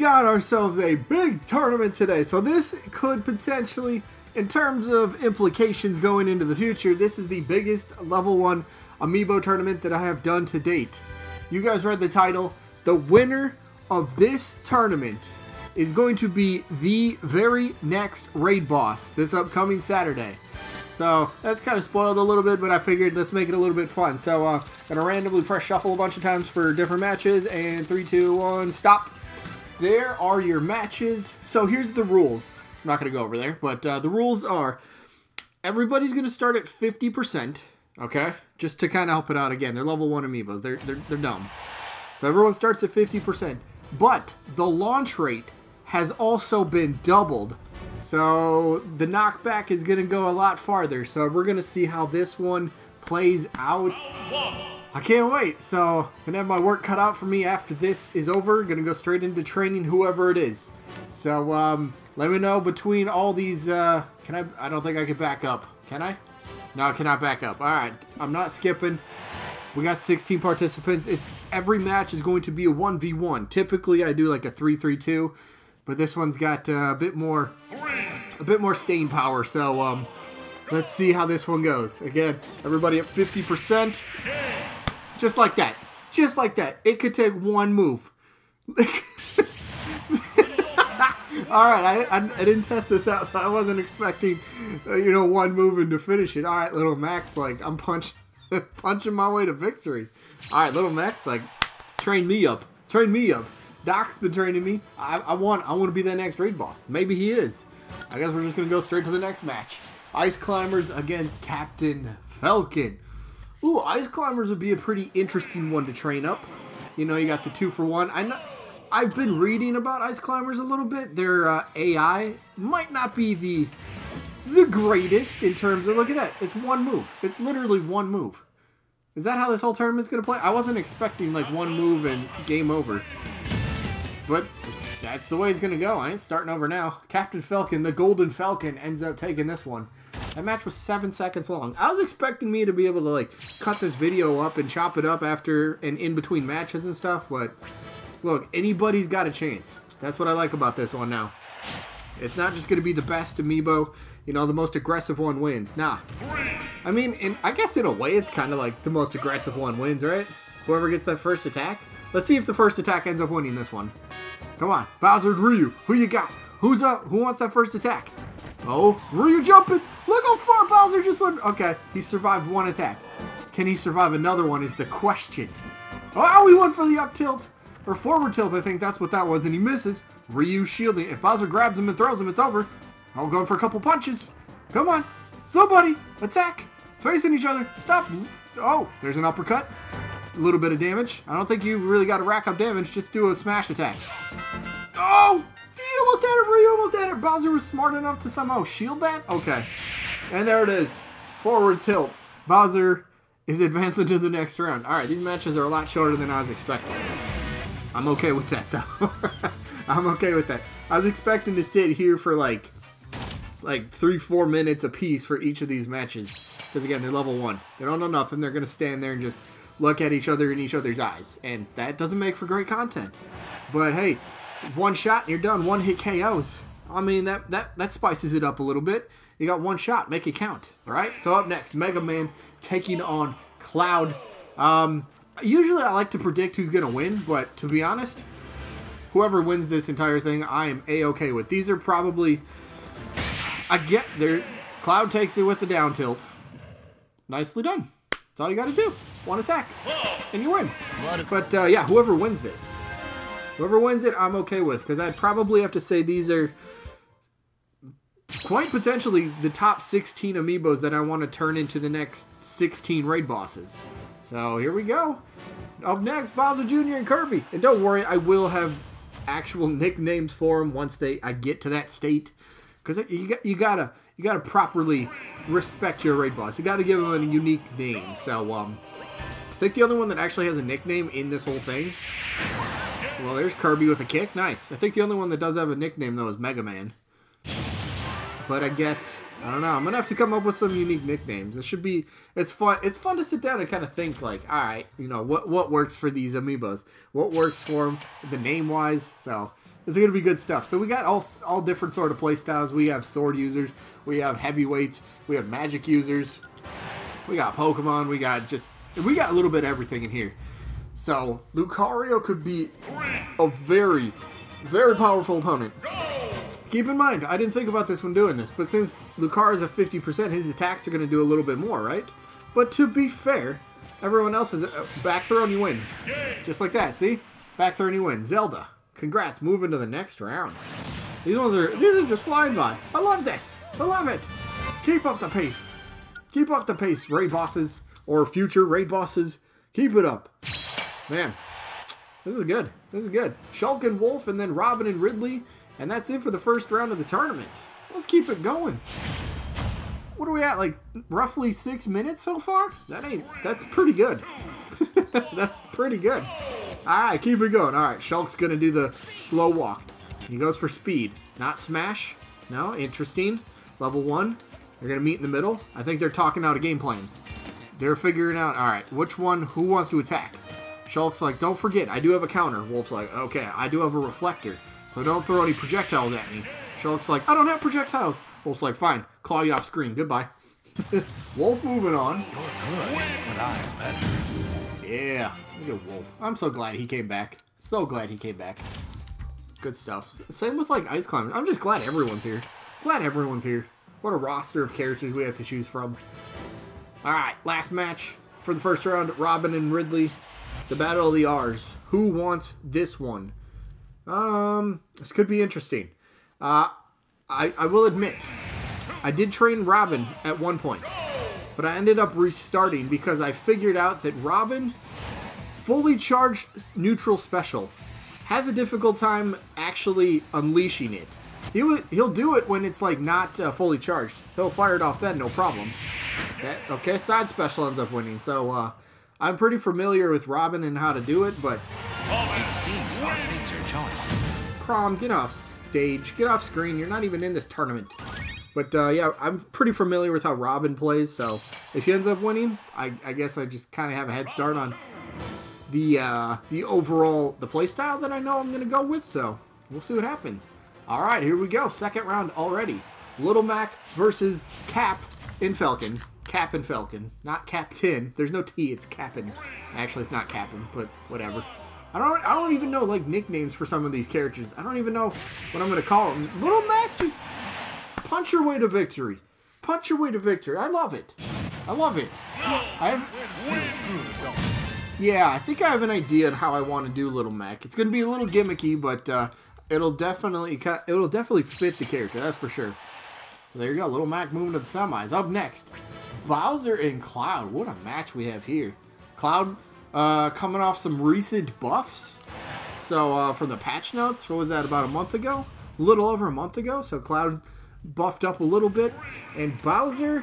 got ourselves a big tournament today. So this could potentially, in terms of implications going into the future, this is the biggest level 1 amiibo tournament that I have done to date. You guys read the title. The winner of this tournament is going to be the very next raid boss this upcoming Saturday. So that's kind of spoiled a little bit, but I figured let's make it a little bit fun. So I'm going to randomly press shuffle a bunch of times for different matches, and 3, 2, 1, stop. There are your matches. So here's the rules. I'm not going to go over there, but the rules are everybody's going to start at 50%, okay? Just to kind of help it out again. They're level 1 amiibos. They're dumb. So everyone starts at 50%, but the launch rate has also been doubled. So the knockback is going to go a lot farther. So we're going to see how this one plays out. I can't wait. So I'm going to have my work cut out for me after this is over. Going to go straight into training whoever it is. So let me know between all these. Can I don't think I can back up. Can I? No, I cannot back up. All right. I'm not skipping. We got 16 participants. It's every match is going to be a 1v1. Typically, I do like a 3-3-2. But this one's got a bit more staying power, so let's see how this one goes. Again, everybody at 50%. Just like that. Just like that. It could take one move. Alright, I didn't test this out, so I wasn't expecting, you know, one move and to finish it. Alright, Little Mac's like, I'm punching my way to victory. Alright, Little Mac's like, train me up. Train me up. Doc's been training me. I want to be that next raid boss. Maybe he is. I guess we're just going to go straight to the next match. Ice Climbers against Captain Falcon. Ooh, Ice Climbers would be a pretty interesting one to train up. You know, you got the 2-for-1. I've been reading about Ice Climbers a little bit. Their AI might not be the greatest in terms of... Look at that. It's one move. It's literally one move. Is that how this whole tournament's going to play? I wasn't expecting, like, one move and game over. But that's the way it's going to go. I ain't starting over now. Captain Falcon, the Golden Falcon, ends up taking this one. That match was 7 seconds long. I was expecting me to be able to, like, cut this video up and chop it up after and in between matches and stuff. But, look, anybody's got a chance. That's what I like about this one now. It's not just going to be the best amiibo. You know, the most aggressive one wins. Nah. I mean, I guess in a way it's kind of like the most aggressive one wins, right? Whoever gets that first attack. Let's see if the first attack ends up winning this one. Come on, Bowser and Ryu, who you got? Who's up? Who wants that first attack? Oh, Ryu jumping! Look how far Bowser just went! Okay, he survived one attack. Can he survive another one is the question. Oh, he went for the up tilt! Or forward tilt, I think that's what that was, and he misses. Ryu shielding. If Bowser grabs him and throws him, it's over. I'll go for a couple punches. Come on, somebody, attack! Facing each other, stop! Oh, there's an uppercut. A little bit of damage. I don't think you really got to rack up damage. Just do a smash attack. Oh! He almost had it. Ryu almost had it. Bowser was smart enough to somehow shield that. Okay. And there it is. Forward tilt. Bowser is advancing to the next round. All right. These matches are a lot shorter than I was expecting. I'm okay with that, though. I'm okay with that. I was expecting to sit here for like 3-4 minutes apiece for each of these matches. Because, again, they're level 1. They don't know nothing. They're going to stand there and just... look at each other in each other's eyes, and that doesn't make for great content. But hey, one shot and you're done. One hit KOs. I mean, that spices it up a little bit. You got one shot, make it count. All right. So up next, Mega Man taking on Cloud. Usually I like to predict who's gonna win, but to be honest, whoever wins this entire thing, I am A-okay with. These are probably, I get there. Cloud takes it with the down tilt. Nicely done. That's all you got to do. One attack, and you win. But, yeah, whoever wins this. Whoever wins it, I'm okay with. Because I'd probably have to say these are quite potentially the top 16 amiibos that I want to turn into the next 16 raid bosses. So, here we go. Up next, Bowser Jr. and Kirby. And don't worry, I will have actual nicknames for them once I get to that state. Because you gotta properly respect your raid boss. You gotta give him a unique name. So I think the other one that actually has a nickname in this whole thing. Well, there's Kirby with a kick. Nice. I think the only one that does have a nickname though is Mega Man. But I guess I don't know. I'm gonna have to come up with some unique nicknames. It should be. It's fun. It's fun to sit down and kind of think like, all right, you know, what works for these amiibos? What works for them? The name wise. So this is gonna be good stuff. So we got all different sort of play styles. We have sword users. We have heavyweights. We have magic users. We got Pokemon. We got a little bit of everything in here. So Lucario could be a very, very powerful opponent. Keep in mind, I didn't think about this when doing this, but since Lucario's at 50%, his attacks are going to do a little bit more, right? But to be fair, everyone else is back throw and you win. Just like that, see? Back throw and you win. Zelda, congrats, move into the next round. These are just flying by. I love this. I love it. Keep up the pace. Keep up the pace, raid bosses, or future raid bosses. Keep it up. Man, this is good. This is good. Shulk and Wolf, and then Robin and Ridley. And that's it for the first round of the tournament. Let's keep it going. What are we at, like roughly 6 minutes so far? That's pretty good. That's pretty good. All right, keep it going. All right, Shulk's gonna do the slow walk. He goes for speed, not smash. No, interesting. Level 1, they're gonna meet in the middle. I think they're talking out a game plan. They're figuring out, all right, which one, who wants to attack? Shulk's like, don't forget, I do have a counter. Wolf's like, okay, I do have a reflector. So don't throw any projectiles at me. Shulk's like, I don't have projectiles. Wolf's like, fine, claw you off screen. Goodbye. Wolf moving on. You're good, but I'm better. Yeah, look at Wolf. I'm so glad he came back. So glad he came back. Good stuff. Same with like Ice Climbers. I'm just glad everyone's here. Glad everyone's here. What a roster of characters we have to choose from. All right, last match for the first round. Robin and Ridley. The Battle of the R's. Who wants this one? This could be interesting. I will admit, I did train Robin at one point, but I ended up restarting because I figured out that Robin, fully charged neutral special, has a difficult time actually unleashing it. He'll do it when it's like not fully charged. He'll fire it off then, no problem. Okay, side special ends up winning. So I'm pretty familiar with Robin and how to do it, but. It seems our fates are joined. Prom, get off stage. Get off screen. You're not even in this tournament. But, yeah, I'm pretty familiar with how Robin plays, so if he ends up winning, I guess I just kind of have a head start on the overall, the play style that I know I'm going to go with, so we'll see what happens. All right, here we go. Second round already. Little Mac versus Cap and Falcon. Cap and Falcon, not Captain. There's no T, it's Cap'n. Actually, it's not Cap'n, but whatever. I don't even know like nicknames for some of these characters. I don't even know what I'm gonna call them. Little Mac, just punch your way to victory. Punch your way to victory. I love it. I love it. Yeah, I think I have an idea on how I want to do Little Mac. It's gonna be a little gimmicky, but it'll definitely fit the character. That's for sure. So there you go. Little Mac moving to the semis. Up next, Bowser and Cloud. What a match we have here. Cloud. Coming off some recent buffs. So, from the patch notes, what was that, about a month ago? A little over a month ago, so Cloud buffed up a little bit. And Bowser,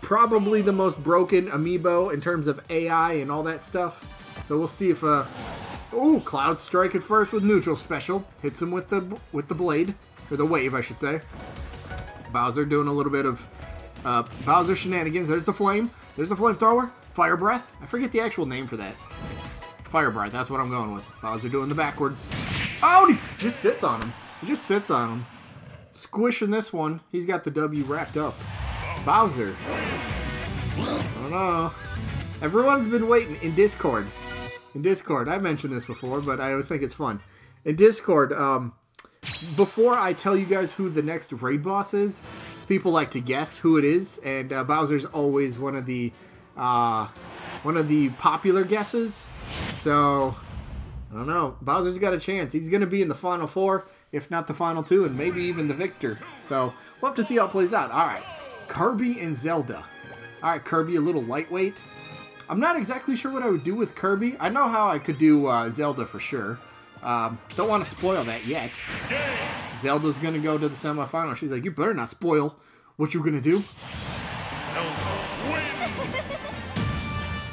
probably the most broken amiibo in terms of AI and all that stuff. So we'll see if, ooh, Cloud strike at first with neutral special. Hits him with the blade, or the wave, I should say. Bowser doing a little bit of, Bowser shenanigans. There's the flame. There's the flamethrower. Fire Breath? I forget the actual name for that. Fire Breath, that's what I'm going with. Bowser doing the backwards. Oh, and he just sits on him. He just sits on him. Squishing this one. He's got the W wrapped up. Bowser. I don't know. Everyone's been waiting in Discord. In Discord, I mentioned this before, but I always think it's fun. In Discord, before I tell you guys who the next raid boss is, people like to guess who it is, and Bowser's always one of the popular guesses. So, I don't know. Bowser's got a chance. He's going to be in the final 4, if not the final 2, and maybe even the victor. So, we'll have to see how it plays out. All right. Kirby and Zelda. All right, Kirby, a little lightweight. I'm not exactly sure what I would do with Kirby. I know how I could do Zelda for sure. Don't want to spoil that yet. Zelda's going to go to the semifinal. She's like, you better not spoil what you're going to do.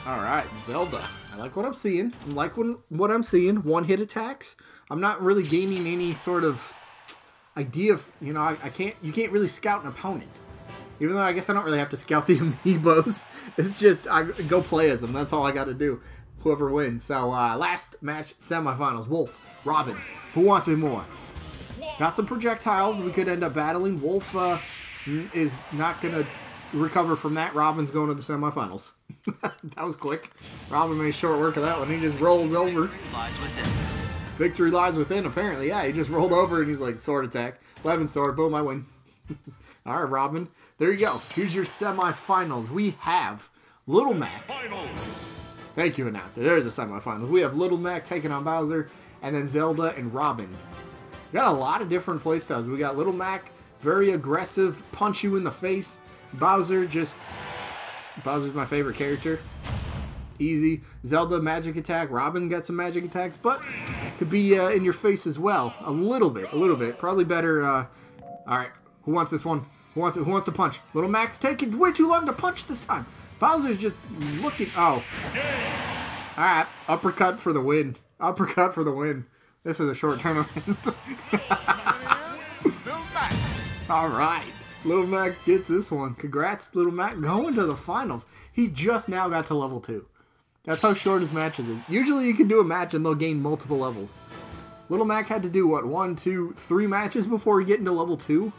All right, Zelda. I like what I'm seeing. I like what I'm seeing. One-hit attacks. I'm not really gaining any sort of... idea of, you know, I can't, you can't really scout an opponent. Even though I guess I don't really have to scout the amiibos. It's just, I go play as them. That's all I got to do. Whoever wins. So, last match, semifinals. Wolf, Robin, who wants it more? Got some projectiles. We could end up battling. Wolf is not going to recover from that. Robin's going to the semifinals. That was quick. Robin made short work of that one. He just rolled over. Victory lies within. Victory lies within, apparently. Yeah, he just rolled over and he's like, sword attack. 11 sword. Boom, I win. All right, Robin. There you go. Here's your semifinals. We have Little Mac. Thank you, announcer. There's the semifinals. We have Little Mac taking on Bowser, and then Zelda and Robin. We got a lot of different playstyles. We got Little Mac, very aggressive, punch you in the face. Bowser, just... Bowser's my favorite character. Easy. Zelda, magic attack. Robin got some magic attacks, but could be in your face as well. A little bit. A little bit. Probably better... All right. Who wants this one? Who wants to punch? Little Mac's taking way too long to punch this time. Bowser's just looking. Oh. All right. Uppercut for the win. Uppercut for the win. This is a short tournament. All right. Little Mac gets this one. Congrats, Little Mac, going to the finals. He just now got to level 2. That's how short his matches is. Usually you can do a match and they'll gain multiple levels. Little Mac had to do, what, 1, 2, 3 matches before he getting to level 2?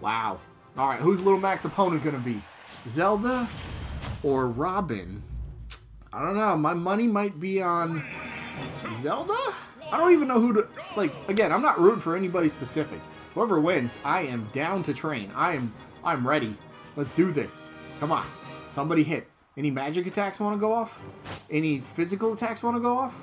Wow. All right, who's Little Mac's opponent going to be? Zelda or Robin? I don't know. My money might be on Zelda? I don't even know who to... Like, again, I'm not rooting for anybody specific. Whoever wins, I am down to train. I'm ready. Let's do this. Come on. Somebody hit. Any magic attacks want to go off? Any physical attacks want to go off?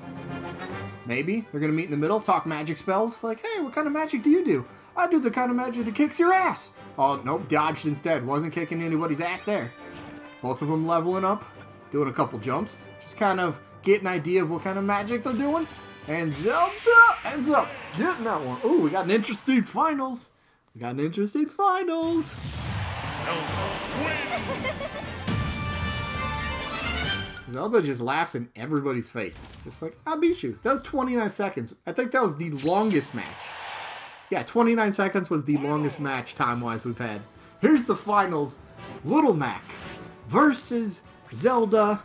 Maybe. They're going to meet in the middle, talk magic spells. Like, hey, what kind of magic do you do? I do the kind of magic that kicks your ass. Oh, nope, dodged instead. Wasn't kicking anybody's ass there. Both of them leveling up, doing a couple jumps. Just kind of get an idea of what kind of magic they're doing. And Zelda ends up getting that one. Ooh, we got an interesting finals. We got an interesting finals. Zelda wins. Zelda just laughs in everybody's face. Just like, I beat you. That was 29 seconds. I think that was the longest match. Yeah, 29 seconds was the longest match time-wise we've had. Here's the finals. Little Mac versus Zelda.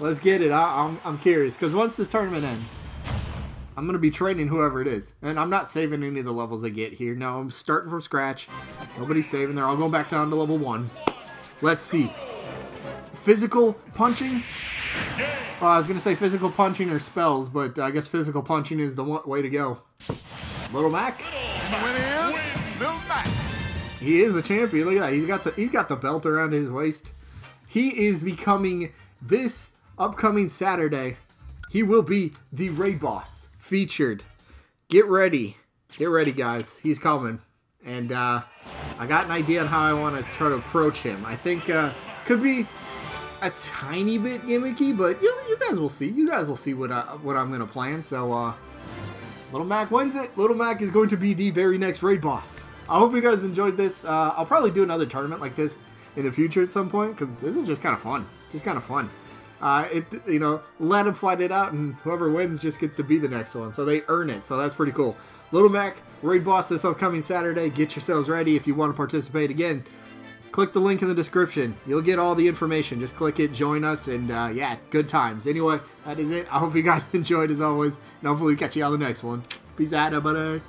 Let's get it. I'm curious, because once this tournament ends, I'm going to be training whoever it is. And I'm not saving any of the levels I get here. No, I'm starting from scratch. Nobody's saving. They're all going back down to level 1. Let's see. Physical punching? I was going to say physical punching or spells, but I guess physical punching is the way to go. Little Mac. He is the champion. Look at that. He's got the belt around his waist. He is becoming, this upcoming Saturday, he will be the raid boss featured. Get ready. Get ready, guys. He's coming. And I got an idea on how I want to try to approach him. I think could be a tiny bit gimmicky, but you guys will see. You guys will see what I'm going to plan. So Little Mac wins it. Little Mac is going to be the very next raid boss. I hope you guys enjoyed this. I'll probably do another tournament like this in the future at some point, because this is just kind of fun. Just kind of fun. You know, let them fight it out, and whoever wins just gets to be the next one. So they earn it. So that's pretty cool. Little Mac, raid boss this upcoming Saturday. Get yourselves ready if you want to participate. Again, click the link in the description. You'll get all the information. Just click it, join us, and yeah, good times. Anyway, that is it. I hope you guys enjoyed as always, and hopefully we catch you on the next one. Peace out, everybody.